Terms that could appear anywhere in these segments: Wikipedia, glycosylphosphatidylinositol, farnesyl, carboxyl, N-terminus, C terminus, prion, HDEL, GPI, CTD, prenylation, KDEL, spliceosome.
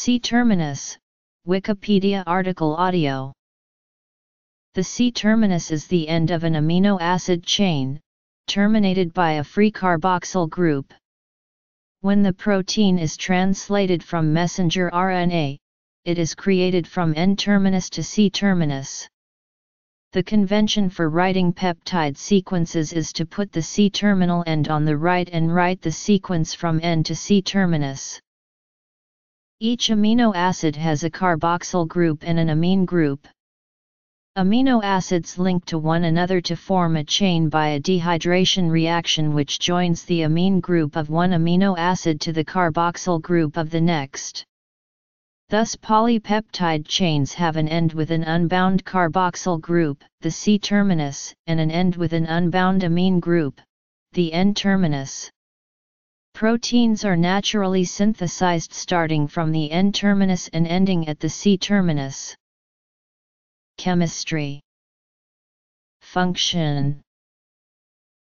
C terminus, Wikipedia article audio. The C terminus is the end of an amino acid chain, terminated by a free carboxyl group. When the protein is translated from messenger RNA, it is created from N-terminus to C-terminus. The convention for writing peptide sequences is to put the C-terminal end on the right and write the sequence from N to C-terminus. Each amino acid has a carboxyl group and an amine group. Amino acids link to one another to form a chain by a dehydration reaction which joins the amine group of one amino acid to the carboxyl group of the next. Thus polypeptide chains have an end with an unbound carboxyl group, the C-terminus, and an end with an unbound amine group, the N-terminus. Proteins are naturally synthesized starting from the N-terminus and ending at the C-terminus. Chemistry. Function.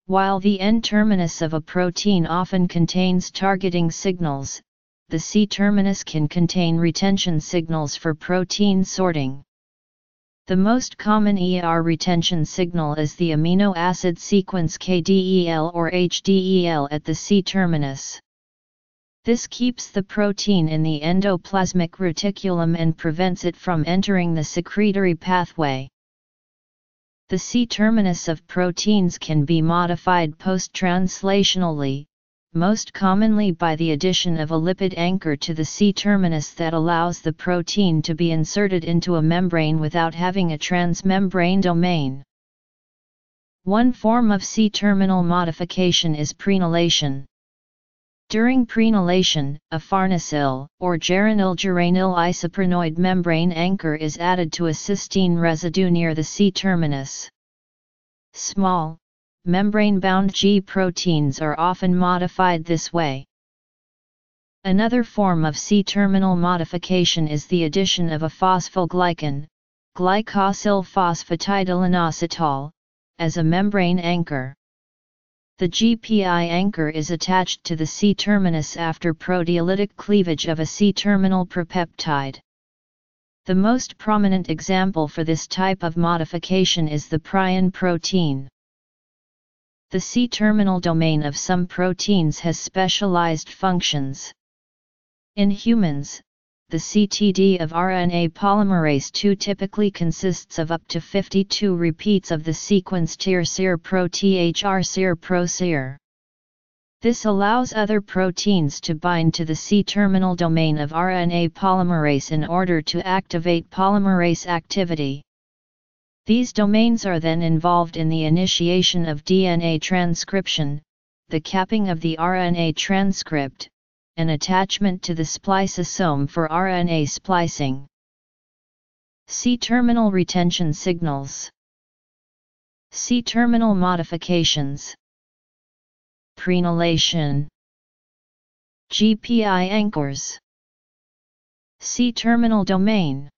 While the N-terminus of a protein often contains targeting signals, the C-terminus can contain retention signals for protein sorting. The most common ER retention signal is the amino acid sequence KDEL or HDEL at the C-terminus. This keeps the protein in the endoplasmic reticulum and prevents it from entering the secretory pathway. The C-terminus of proteins can be modified post-translationally, most commonly by the addition of a lipid anchor to the C-terminus that allows the protein to be inserted into a membrane without having a transmembrane domain. One form of C-terminal modification is prenylation. During prenylation, a farnesyl or geranyl-geranyl isoprenoid membrane anchor is added to a cysteine residue near the C-terminus. Small, membrane-bound G proteins are often modified this way. Another form of C-terminal modification is the addition of a phosphoglycan, glycosylphosphatidylinositol, as a membrane anchor. The GPI anchor is attached to the C-terminus after proteolytic cleavage of a C-terminal propeptide. The most prominent example for this type of modification is the prion protein. The C-terminal domain of some proteins has specialized functions. In humans, the CTD of RNA polymerase II typically consists of up to 52 repeats of the sequence TrCr-ProTHR-CrProCr. This allows other proteins to bind to the C-terminal domain of RNA polymerase in order to activate polymerase activity. These domains are then involved in the initiation of DNA transcription, the capping of the RNA transcript, and attachment to the spliceosome for RNA splicing. C-terminal retention signals. C-terminal modifications. Prenylation. GPI anchors. C-terminal domain.